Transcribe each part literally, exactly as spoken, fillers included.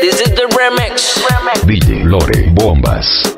This is the remix. D J Lore Bombas.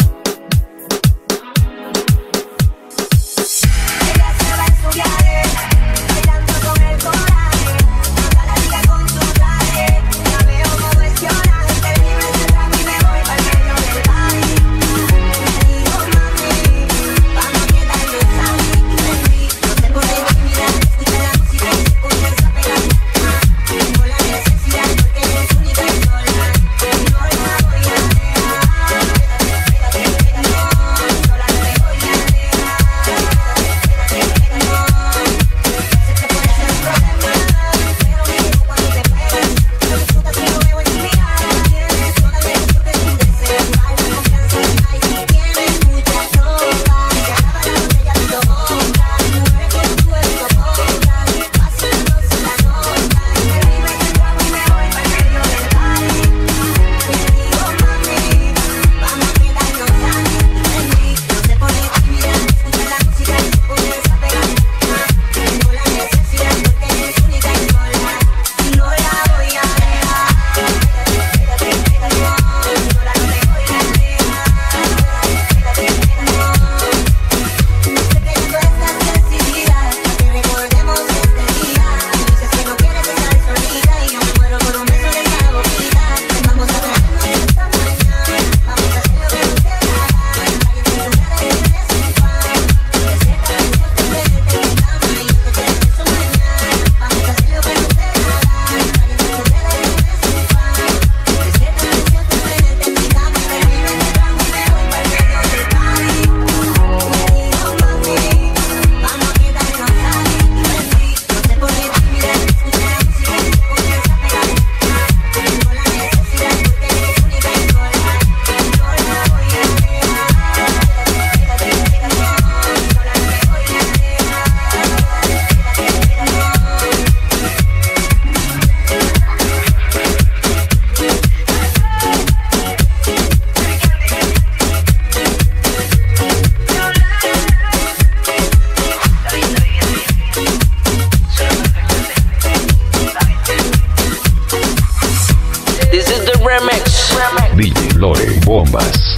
Remix. D J Lore Bombas.